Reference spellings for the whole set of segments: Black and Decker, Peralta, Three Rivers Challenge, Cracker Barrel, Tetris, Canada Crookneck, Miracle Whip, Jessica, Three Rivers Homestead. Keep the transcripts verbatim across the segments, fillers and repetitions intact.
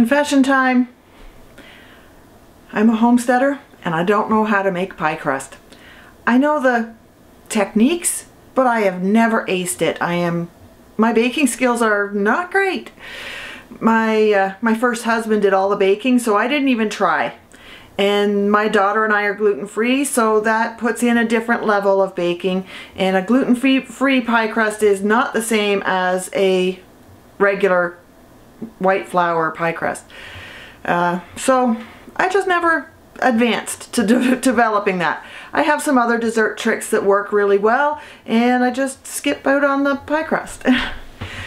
Confession time. I'm a homesteader and I don't know how to make pie crust. I know the techniques, but I have never aced it. I am, my baking skills are not great. My, uh, my first husband did all the baking, so I didn't even try. And my daughter and I are gluten-free, so that puts in a different level of baking. And a gluten-free free pie crust is not the same as a regular white flour pie crust. Uh, so I just never advanced to de developing that. I have some other dessert tricks that work really well, and I just skip out on the pie crust.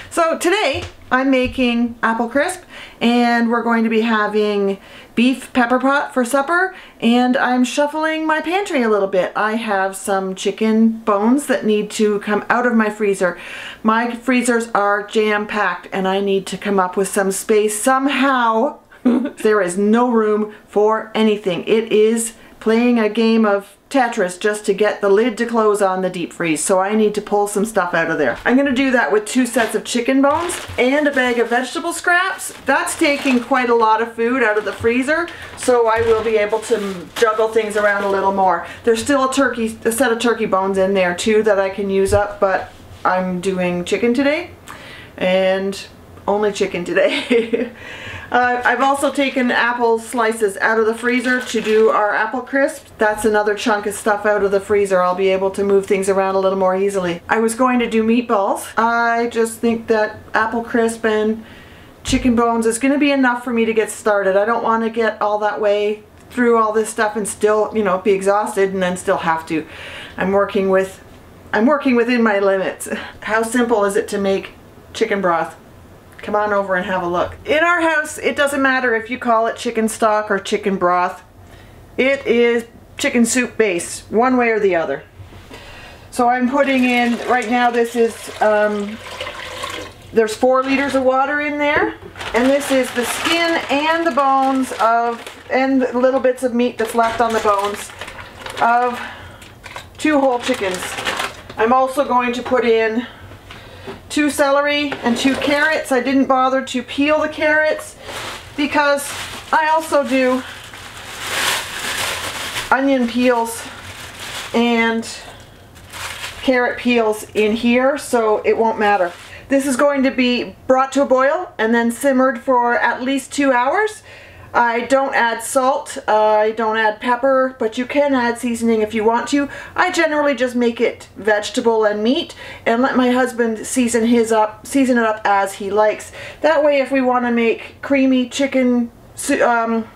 So today I'm making apple crisp, and we're going to be having beef pepper pot for supper, and I'm shuffling my pantry a little bit. I have some chicken bones that need to come out of my freezer. My freezers are jam-packed, and I need to come up with some space somehow. There is no room for anything. It is playing a game of Tetris just to get the lid to close on the deep freeze, so I need to pull some stuff out of there. I'm gonna do that with two sets of chicken bones and a bag of vegetable scraps. That's taking quite a lot of food out of the freezer, so I will be able to juggle things around a little more. There's still a turkey, a set of turkey bones in there too that I can use up, but I'm doing chicken today, and only chicken today. Uh, I've also taken apple slices out of the freezer to do our apple crisp. That's another chunk of stuff out of the freezer. I'll be able to move things around a little more easily. I was going to do meatballs. I just think that apple crisp and chicken bones is going to be enough for me to get started. I don't want to get all that way through all this stuff and still, you know, be exhausted and then still have to. I'm working with, I'm working within my limits. How simple is it to make chicken broth? Come on over and have a look. In our house, it doesn't matter if you call it chicken stock or chicken broth. It is chicken soup base, one way or the other. So I'm putting in, right now this is, um, there's four liters of water in there. And this is the skin and the bones of, and little bits of meat that's left on the bones of two whole chickens. I'm also going to put in two celery and two carrots. I didn't bother to peel the carrots because I also do onion peels and carrot peels in here, so it won't matter. This is going to be brought to a boil and then simmered for at least two hours. I don't add salt, I don't add pepper, but you can add seasoning if you want to. I generally just make it vegetable and meat and let my husband season his up, season it up as he likes. That way if we want to make creamy chicken, um,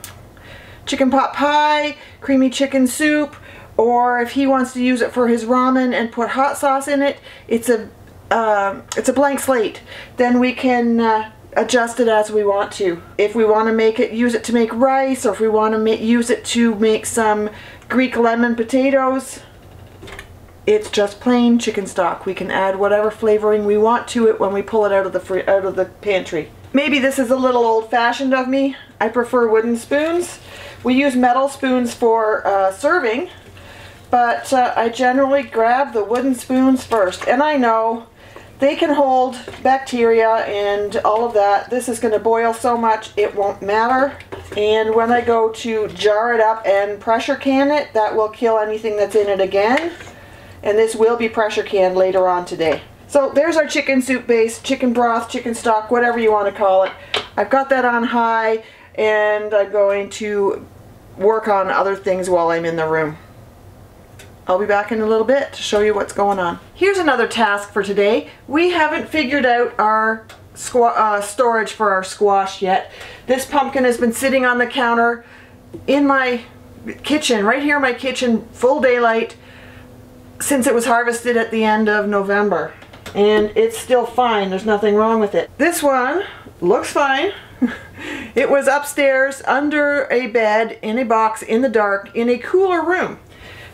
chicken pot pie, creamy chicken soup, or if he wants to use it for his ramen and put hot sauce in it, it's a, uh, it's a blank slate. Then we can uh, adjust it as we want to. If we want to make it, use it to make rice, or if we want to make, use it to make some Greek lemon potatoes, it's just plain chicken stock. We can add whatever flavoring we want to it when we pull it out of the free, out of the pantry. Maybe this is a little old-fashioned of me. I prefer wooden spoons. We use metal spoons for uh, serving, but uh, I generally grab the wooden spoons first, and I know they can hold bacteria and all of that. This is going to boil so much it won't matter. And when I go to jar it up and pressure can it, that will kill anything that's in it again. And this will be pressure canned later on today. So there's our chicken soup base, chicken broth, chicken stock, whatever you want to call it. I've got that on high, and I'm going to work on other things while I'm in the room. I'll be back in a little bit to show you what's going on. Here's another task for today. We haven't figured out our uh, storage for our squash yet. This pumpkin has been sitting on the counter in my kitchen, right here in my kitchen, full daylight, since it was harvested at the end of November. And it's still fine, there's nothing wrong with it. This one looks fine. It was upstairs under a bed in a box in the dark in a cooler room.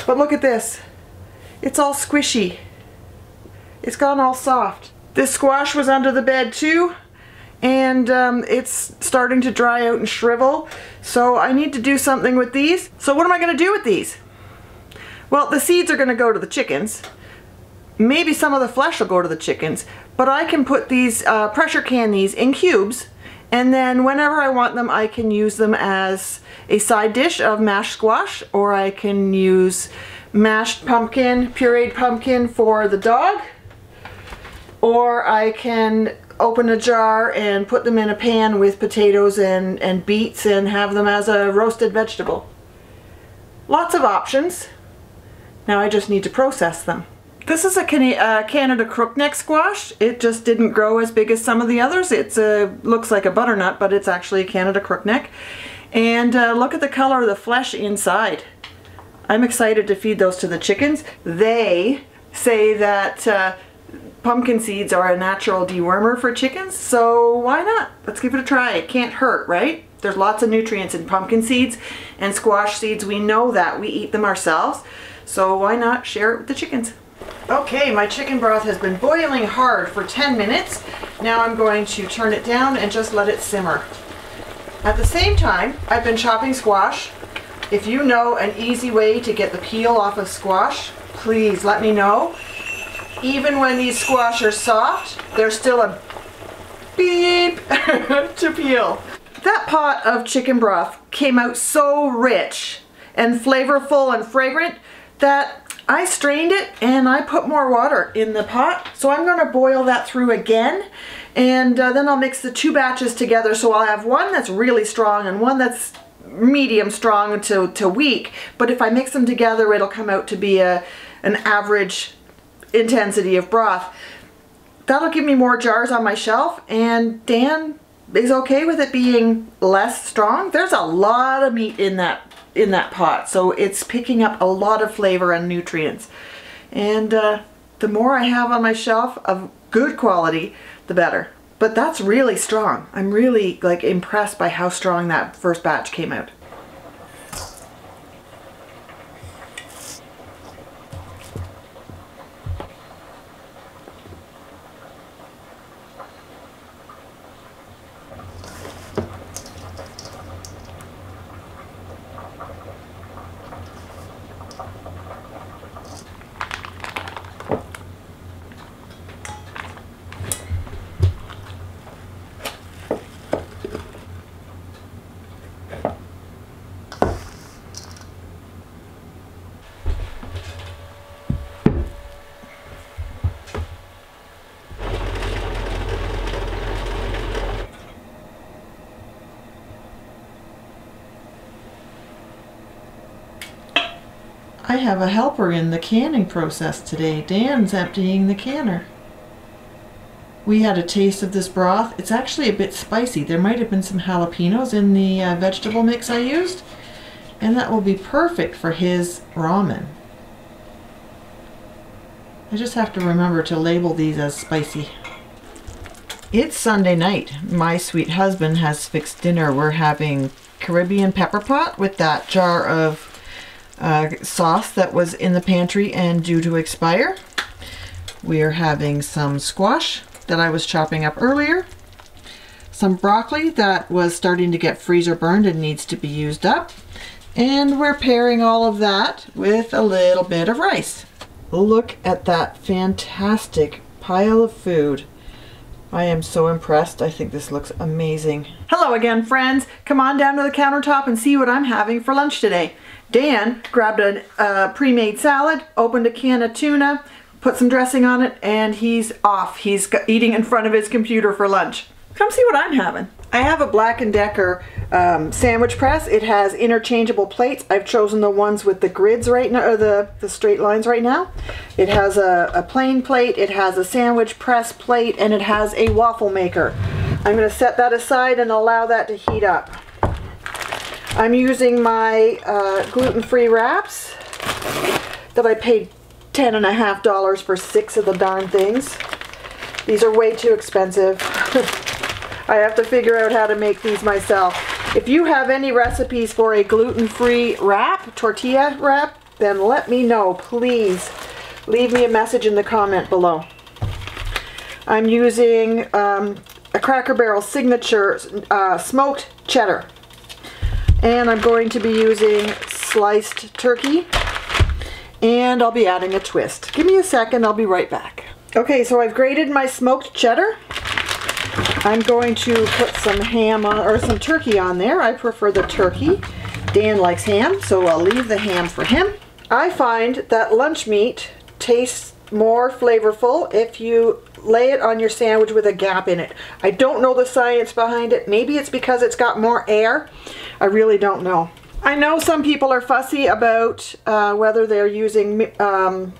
But look at this, it's all squishy. It's gone all soft. This squash was under the bed too, and um, it's starting to dry out and shrivel, so I need to do something with these. So what am I gonna do with these? Well, the seeds are gonna go to the chickens. Maybe some of the flesh will go to the chickens, but I can put these, uh, pressure can these in cubes And then whenever I want them, I can use them as a side dish of mashed squash, or I can use mashed pumpkin, pureed pumpkin for the dog, or I can open a jar and put them in a pan with potatoes and, and beets and have them as a roasted vegetable. Lots of options. Now I just need to process them. This is a Canada Crookneck squash. It just didn't grow as big as some of the others. It's a, looks like a butternut, but it's actually a Canada Crookneck. And uh, look at the color of the flesh inside. I'm excited to feed those to the chickens. They say that uh, pumpkin seeds are a natural dewormer for chickens, so why not? Let's give it a try. It can't hurt, right? There's lots of nutrients in pumpkin seeds and squash seeds. We know that. We eat them ourselves. So why not share it with the chickens? Okay, my chicken broth has been boiling hard for ten minutes. Now I'm going to turn it down and just let it simmer. At the same time, I've been chopping squash. If you know an easy way to get the peel off of squash, please let me know. Even when these squash are soft, there's still a beep to peel. That pot of chicken broth came out so rich and flavorful and fragrant that I strained it and I put more water in the pot. So I'm going to boil that through again, and uh, then I'll mix the two batches together, so I'll have one that's really strong and one that's medium strong to, to weak. But if I mix them together, it'll come out to be a, an average intensity of broth. That'll give me more jars on my shelf, and Dan is okay with it being less strong. There's a lot of meat in that in that pot, so it's picking up a lot of flavor and nutrients. And uh, the more I have on my shelf of good quality, the better. But that's really strong. I'm really like impressed by how strong that first batch came out. I have a helper in the canning process today. Dan's emptying the canner. We had a taste of this broth. It's actually a bit spicy. There might have been some jalapenos in the uh, vegetable mix I used, and that will be perfect for his ramen. I just have to remember to label these as spicy. It's Sunday night. My sweet husband has fixed dinner. We're having Caribbean pepper pot with that jar of Uh, sauce that was in the pantry and due to expire. We are having some squash that I was chopping up earlier, some broccoli that was starting to get freezer burned and needs to be used up, and we're pairing all of that with a little bit of rice. Look at that fantastic pile of food. I am so impressed. I think this looks amazing. Hello again, friends. Come on down to the countertop and see what I'm having for lunch today. Dan grabbed a uh, pre-made salad, opened a can of tuna, put some dressing on it, and he's off. He's eating in front of his computer for lunch. Come see what I'm having. I have a Black and Decker um, sandwich press. It has interchangeable plates. I've chosen the ones with the grids right now, or the, the straight lines right now. It has a, a plain plate, it has a sandwich press plate, and it has a waffle maker. I'm gonna set that aside and allow that to heat up. I'm using my uh, gluten-free wraps that I paid ten and a half dollars for six of the darn things. These are way too expensive. I have to figure out how to make these myself. If you have any recipes for a gluten-free wrap, tortilla wrap, then let me know, please. Leave me a message in the comment below. I'm using um, a Cracker Barrel signature uh, smoked cheddar. And I'm going to be using sliced turkey. And I'll be adding a twist. Give me a second, I'll be right back. Okay, so I've grated my smoked cheddar. I'm going to put some ham on, or some turkey on there. I prefer the turkey. Dan likes ham, so I'll leave the ham for him. I find that lunch meat tastes more flavorful if you lay it on your sandwich with a gap in it. I don't know the science behind it. Maybe it's because it's got more air. I really don't know. I know some people are fussy about uh, whether they're using um,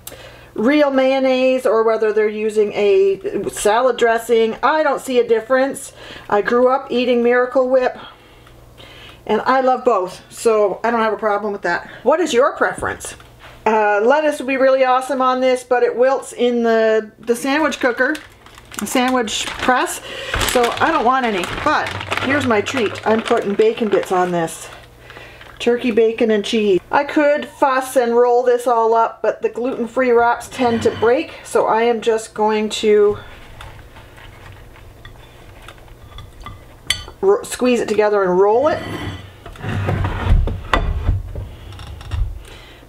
real mayonnaise or whether they're using a salad dressing. I don't see a difference. I grew up eating Miracle Whip and I love both, so I don't have a problem with that. What is your preference? Uh, lettuce would be really awesome on this, but it wilts in the, the sandwich cooker, sandwich press, so I don't want any. But here's my treat. I'm putting bacon bits on this. Turkey bacon and cheese. I could fuss and roll this all up, but the gluten-free wraps tend to break, so I am just going to squeeze it together and roll it.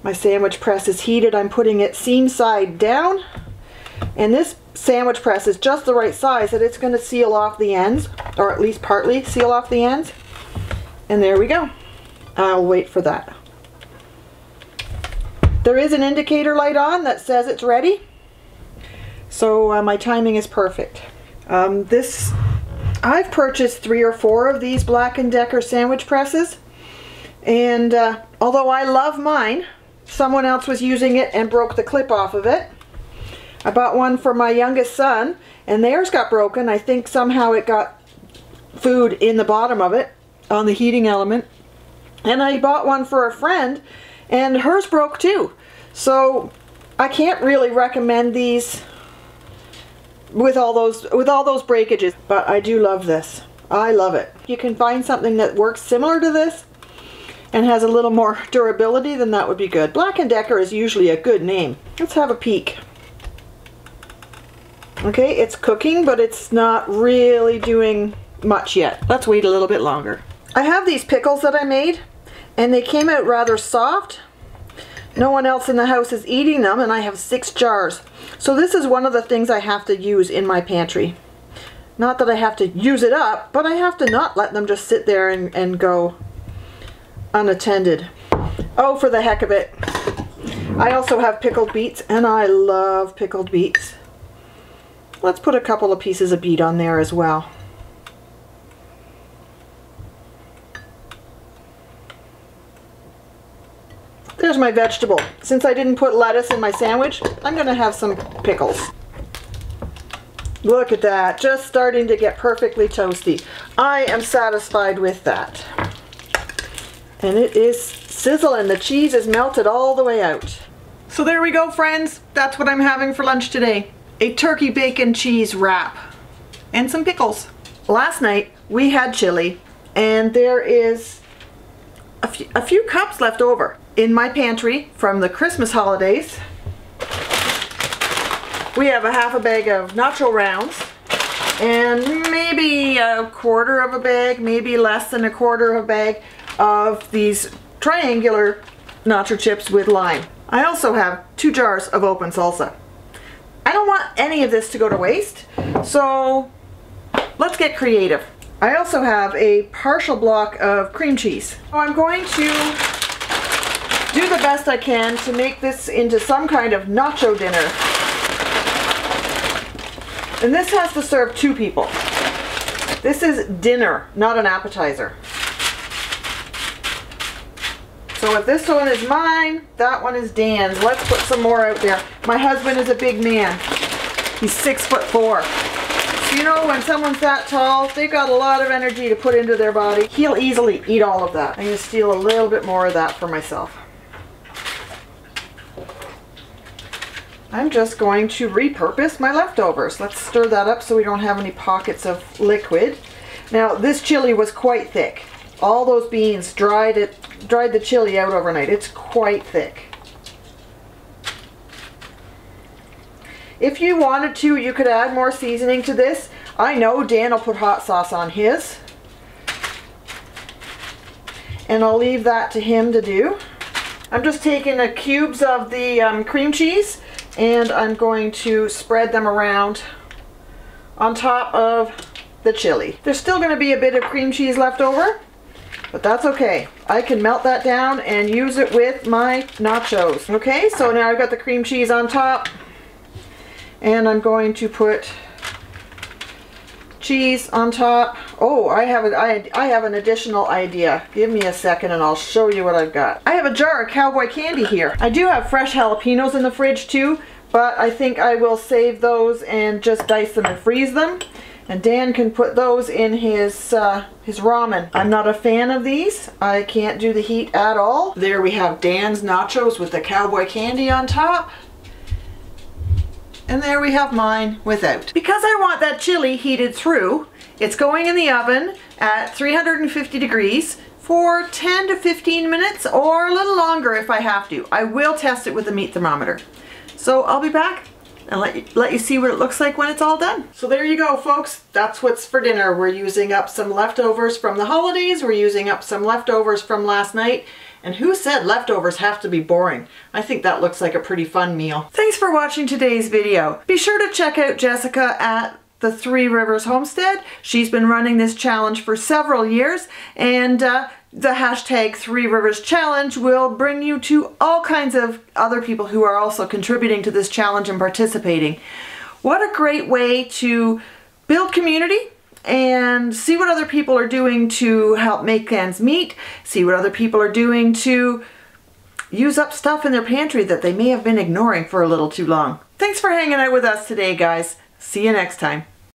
My sandwich press is heated. I'm putting it seam side down, and this sandwich press is just the right size that it's going to seal off the ends, or at least partly seal off the ends. And there we go. I'll wait for that. There is an indicator light on that says it's ready, so uh, my timing is perfect. Um, this, I've purchased three or four of these Black and Decker sandwich presses, and uh, although I love mine, someone else was using it and broke the clip off of it. I bought one for my youngest son, and theirs got broken. I think somehow it got food in the bottom of it on the heating element. And I bought one for a friend, and hers broke too. So I can't really recommend these with all those with all those breakages, but I do love this. I love it. You can find something that works similar to this and has a little more durability, then that would be good. Black and Decker is usually a good name. Let's have a peek. Okay, it's cooking, but it's not really doing much yet. Let's wait a little bit longer. I have these pickles that I made, and they came out rather soft. No one else in the house is eating them, and I have six jars. So this is one of the things I have to use in my pantry. Not that I have to use it up, but I have to not let them just sit there and, and go unattended. Oh, for the heck of it. I also have pickled beets, and I love pickled beets. Let's put a couple of pieces of beet on there as well. There's my vegetable. Since I didn't put lettuce in my sandwich, I'm going to have some pickles. Look at that, just starting to get perfectly toasty. I am satisfied with that. And it is sizzling. The cheese is melted all the way out. So there we go, friends. That's what I'm having for lunch today. A turkey bacon cheese wrap and some pickles. Last night we had chili, and there is a few, a few cups left over in my pantry from the Christmas holidays. We have a half a bag of nacho rounds and maybe a quarter of a bag, maybe less than a quarter of a bag of these triangular nacho chips with lime. I also have two jars of open salsa. I don't want any of this to go to waste, so let's get creative. I also have a partial block of cream cheese. So I'm going to do the best I can to make this into some kind of nacho dinner. And this has to serve two people. This is dinner, not an appetizer. So if this one is mine, that one is Dan's. Let's put some more out there. My husband is a big man. He's six foot four. So you know, when someone's that tall, they've got a lot of energy to put into their body. He'll easily eat all of that. I'm gonna steal a little bit more of that for myself. I'm just going to repurpose my leftovers. Let's stir that up so we don't have any pockets of liquid. Now, this chili was quite thick. All those beans dried it, dried the chili out overnight. It's quite thick. If you wanted to, you could add more seasoning to this. I know Dan will put hot sauce on his, and I'll leave that to him to do. I'm just taking the cubes of the um, cream cheese, and I'm going to spread them around on top of the chili. There's still going to be a bit of cream cheese left over, but that's okay. I can melt that down and use it with my nachos. Okay, so now I've got the cream cheese on top, and I'm going to put cheese on top. Oh, I have, a, I, I have an additional idea. Give me a second and I'll show you what I've got. I have a jar of cowboy candy here. I do have fresh jalapenos in the fridge too, but I think I will save those and just dice them and freeze them. And Dan can put those in his uh, his ramen. I'm not a fan of these. I can't do the heat at all. There we have Dan's nachos with the cowboy candy on top. And there we have mine without. Because I want that chili heated through, it's going in the oven at three hundred fifty degrees for ten to fifteen minutes or a little longer if I have to. I will test it with a meat thermometer. So I'll be back and let you, let you see what it looks like when it's all done. So there you go, folks. That's what's for dinner. We're using up some leftovers from the holidays. We're using up some leftovers from last night. And who said leftovers have to be boring? I think that looks like a pretty fun meal. Thanks for watching today's video. Be sure to check out Jessica at the Three Rivers Homestead. She's been running this challenge for several years, and uh, the hashtag Three Rivers Challenge will bring you to all kinds of other people who are also contributing to this challenge and participating. What a great way to build community and see what other people are doing to help make ends meet, see what other people are doing to use up stuff in their pantry that they may have been ignoring for a little too long. Thanks for hanging out with us today, guys. See you next time.